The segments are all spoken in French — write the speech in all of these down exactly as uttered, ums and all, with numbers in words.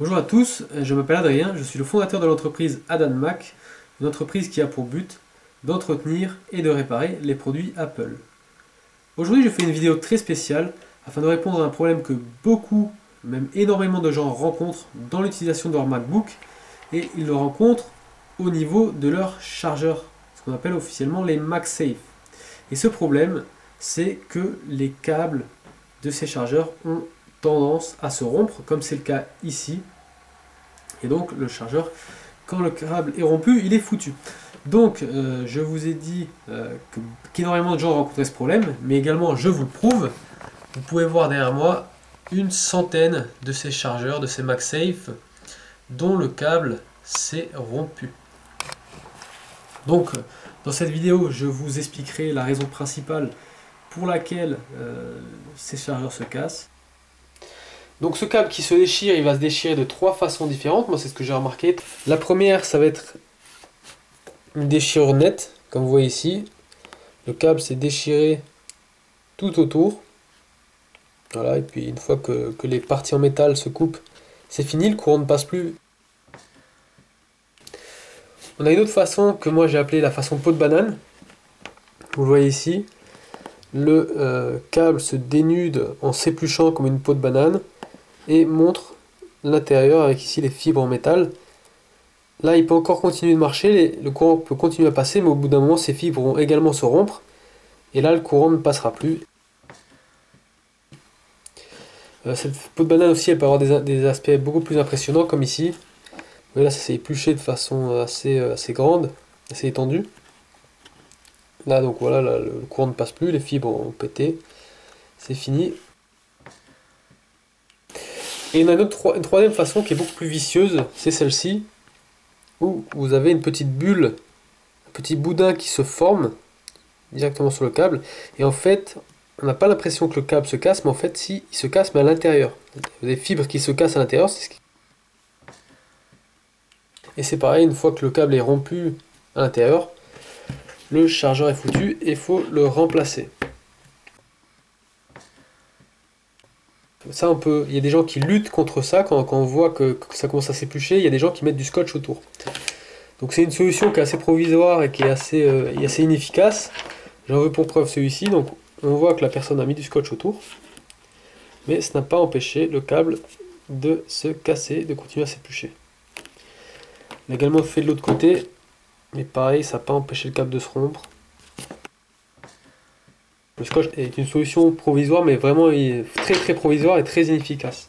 Bonjour à tous, je m'appelle Adrien, je suis le fondateur de l'entreprise Adan Mac, une entreprise qui a pour but d'entretenir et de réparer les produits Apple. Aujourd'hui, je fais une vidéo très spéciale afin de répondre à un problème que beaucoup, même énormément de gens rencontrent dans l'utilisation de leur MacBook, et ils le rencontrent au niveau de leur chargeur, ce qu'on appelle officiellement les MagSafe. Et ce problème, c'est que les câbles de ces chargeurs ont tendance à se rompre, comme c'est le cas ici. Et donc le chargeur, quand le câble est rompu, il est foutu. Donc euh, je vous ai dit euh, qu'énormément de gens rencontraient ce problème, mais également je vous le prouve. Vous pouvez voir derrière moi une centaine de ces chargeurs, de ces MagSafe, dont le câble s'est rompu. Donc dans cette vidéo, je vous expliquerai la raison principale pour laquelle euh, ces chargeurs se cassent. Donc ce câble qui se déchire, il va se déchirer de trois façons différentes. Moi, c'est ce que j'ai remarqué. La première, ça va être une déchirure nette, comme vous voyez ici. Le câble s'est déchiré tout autour. Voilà, et puis une fois que, que les parties en métal se coupent, c'est fini, le courant ne passe plus. On a une autre façon que moi j'ai appelée la façon peau de banane. Vous le voyez ici. Le euh, câble se dénude en s'épluchant comme une peau de banane et montre l'intérieur avec ici les fibres en métal. Là, il peut encore continuer de marcher, les, le courant peut continuer à passer, mais au bout d'un moment, ces fibres vont également se rompre. Et là, le courant ne passera plus. Euh, cette peau de banane aussi, elle peut avoir des, des aspects beaucoup plus impressionnants, comme ici. Vous voyez, là, ça s'est épluché de façon assez, assez grande, assez étendue. Là, donc voilà, là, le courant ne passe plus, les fibres ont pété. C'est fini. Et on a une, autre, une troisième façon qui est beaucoup plus vicieuse, c'est celle-ci, où vous avez une petite bulle, un petit boudin qui se forme directement sur le câble, et en fait, on n'a pas l'impression que le câble se casse, mais en fait, si, il se casse, mais à l'intérieur. Des fibres qui se cassent à l'intérieur, c'est ce qui... Et c'est pareil, une fois que le câble est rompu à l'intérieur, le chargeur est foutu et il faut le remplacer. Ça, on peut, il y a des gens qui luttent contre ça quand, quand on voit que, que ça commence à s'éplucher. Il y a des gens qui mettent du scotch autour. Donc c'est une solution qui est assez provisoire et qui est assez, euh, assez inefficace. J'en veux pour preuve celui-ci. Donc on voit que la personne a mis du scotch autour, mais ça n'a pas empêché le câble de se casser, de continuer à s'éplucher. On a également fait de l'autre côté, mais pareil, ça n'a pas empêché le câble de se rompre. Le scotch est une solution provisoire, mais vraiment très très provisoire et très inefficace.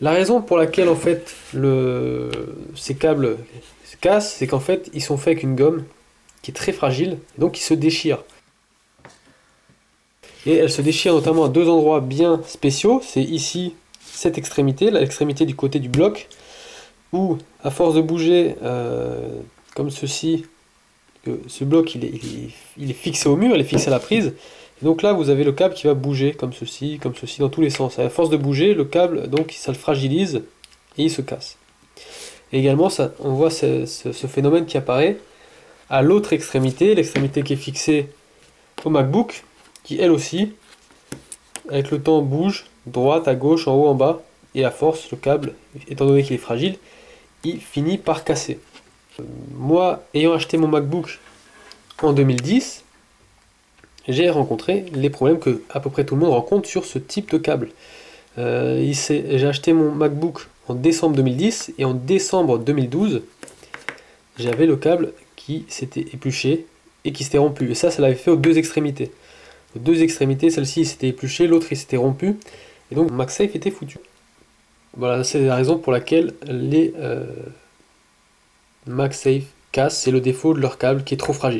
La raison pour laquelle en fait le... ces câbles se cassent, c'est qu'en fait ils sont faits avec une gomme qui est très fragile, donc ils se déchirent. Et elle se déchire notamment à deux endroits bien spéciaux. C'est ici cette extrémité, l'extrémité du côté du bloc, où à force de bouger euh, comme ceci, ce bloc il est, il, est, il est fixé au mur, il est fixé à la prise, et donc là vous avez le câble qui va bouger comme ceci, comme ceci, dans tous les sens. À la force de bouger, le câble, donc ça le fragilise et il se casse. Et également ça, on voit ce, ce, ce phénomène qui apparaît à l'autre extrémité, l'extrémité qui est fixée au MacBook, qui elle aussi avec le temps bouge, droite à gauche, en haut en bas, et à force le câble, étant donné qu'il est fragile, il finit par casser. Moi, ayant acheté mon MacBook en deux mille dix, j'ai rencontré les problèmes que à peu près tout le monde rencontre sur ce type de câble. Euh, j'ai acheté mon MacBook en décembre deux mille dix et en décembre deux mille douze, j'avais le câble qui s'était épluché et qui s'était rompu. Et ça, ça l'avait fait aux deux extrémités. Aux deux extrémités, celle-ci s'était épluchée, l'autre il s'était rompu. Et donc, MagSafe était foutu. Voilà, c'est la raison pour laquelle les... Euh, MagSafe casse, c'est le défaut de leur câble qui est trop fragile.